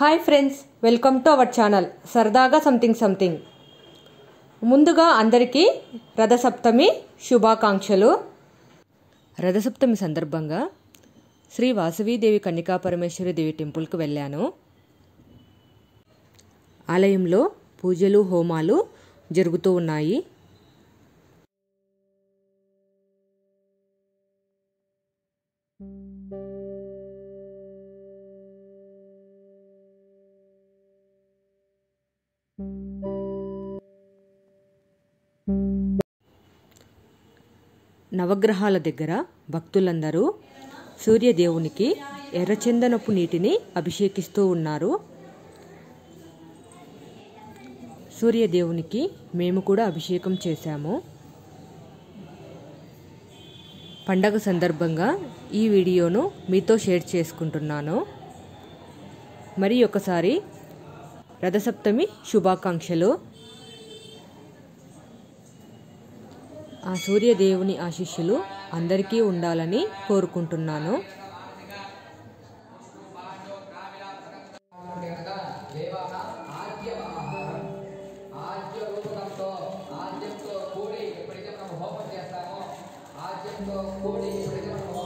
Hi friends, welcome to our channel సరదాగా something something. ముందుగా అందరికీ రథ సప్తమి శుభాకాంక్షలు. రథ సప్తమి సందర్భంగా శ్రీ వాసవీదేవి కన్నికా పరమేశ్వరి దేవి టెంపుల్కి వెళ్ళాను. ఆలయంలో పూజలు హోమాలు జరుగుతూ ఉన్నాయి. నవగ్రహాల దగ్గర భక్తులందరూ సూర్యదేవునికి ఎర్రచందనపు నీటిని అభిషేకిస్తూ ఉన్నారు. సూర్యదేవునికి మేము కూడా అభిషేకం చేశాము. పండగ సందర్భంగా ఈ వీడియోను మీతో షేర్ చేసుకుంటున్నాను. మరి ఒకసారి రథసప్తమి శుభాకాంక్షలు. ఆ సూర్యదేవుని ఆశీస్సులు అందరికీ ఉండాలని కోరుకుంటున్నాను.